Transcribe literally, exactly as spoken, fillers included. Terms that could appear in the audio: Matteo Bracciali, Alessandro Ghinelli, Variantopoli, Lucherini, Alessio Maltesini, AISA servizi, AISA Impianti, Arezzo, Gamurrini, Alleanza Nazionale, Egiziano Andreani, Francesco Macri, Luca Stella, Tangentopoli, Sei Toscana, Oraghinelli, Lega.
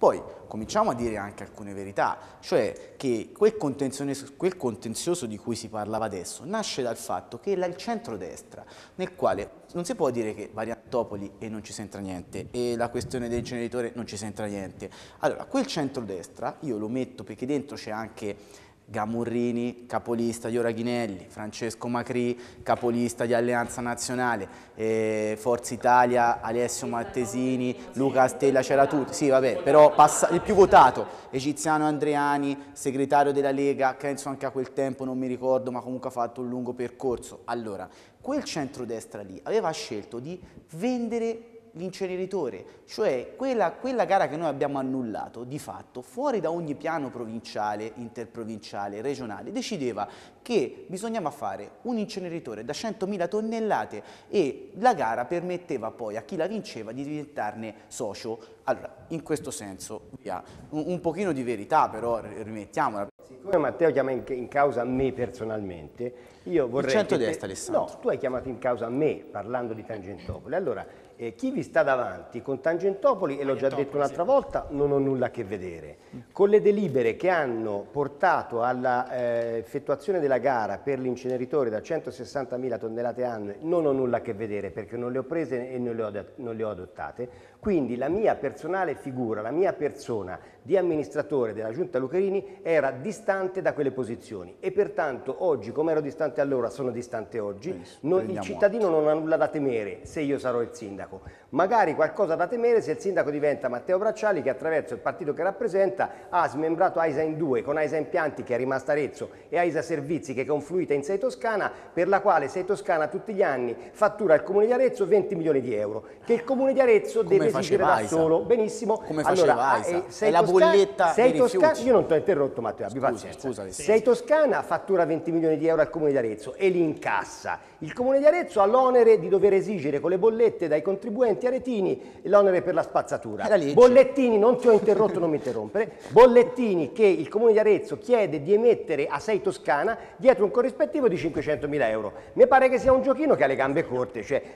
Poi cominciamo a dire anche alcune verità, cioè che quel contenzioso, quel contenzioso di cui si parlava adesso nasce dal fatto che il centrodestra, nel quale non si può dire che Variantopoli e non ci c'entra niente e la questione del generatore non ci c'entra niente. Allora, quel centrodestra io lo metto perché dentro c'è anche Gamurrini, capolista di Oraghinelli, Francesco Macri, capolista di Alleanza Nazionale, eh, Forza Italia, Alessio Maltesini, Luca Stella, c'era tutto, sì vabbè, però passa, il più votato, Egiziano Andreani, segretario della Lega, penso anche a quel tempo, non mi ricordo, ma comunque ha fatto un lungo percorso. Allora, quel centrodestra lì aveva scelto di vendere l'inceneritore, cioè quella, quella gara che noi abbiamo annullato di fatto fuori da ogni piano provinciale, interprovinciale, regionale, decideva che bisognava fare un inceneritore da centomila tonnellate e la gara permetteva poi a chi la vinceva di diventarne socio. Allora, in questo senso, via, un, un pochino di verità però rimettiamola. Siccome Matteo chiama in, in causa me personalmente, io vorrei... Il centrodestra, Alessandro. No, tu hai chiamato in causa me parlando di Tangentopoli. Allora, eh, chi vi sta davanti con Tangentopoli, e l'ho già detto un'altra volta, non ho nulla a che vedere. Con le delibere che hanno portato all'effettuazione eh, della gara per l'inceneritore da centosessantamila tonnellate annue, non ho nulla a che vedere perché non le ho prese e non le ho, non le ho adottate. Quindi la mia personale figura, la mia persona di amministratore della Giunta Lucherini era distaccata da quelle posizioni e pertanto oggi, come ero distante allora, sono distante oggi. Non, il cittadino non ha nulla da temere se io sarò il sindaco, magari qualcosa da temere se il sindaco diventa Matteo Bracciali, che attraverso il partito che rappresenta ha smembrato AISA in due, con AISA Impianti che è rimasta Arezzo e AISA Servizi che è confluita in Sei Toscana, per la quale Sei Toscana tutti gli anni fattura al Comune di Arezzo venti milioni di euro che il Comune di Arezzo come deve esigere da AISA? Solo benissimo, come faceva allora, AISA? Sei la Toscana, bolletta Sei Toscana, io non ti ho interrotto Matteo, abbi pazienza. Scusa, Sei Toscana fattura venti milioni di euro al Comune di Arezzo e li incassa. Il Comune di Arezzo ha l'onere di dover esigere con le bollette dai contribuenti aretini l'onere per la spazzatura. Bollettini, non ti ho interrotto, non mi interrompere. Bollettini che il Comune di Arezzo chiede di emettere a Sei Toscana dietro un corrispettivo di cinquecentomila euro. Mi pare che sia un giochino che ha le gambe corte, cioè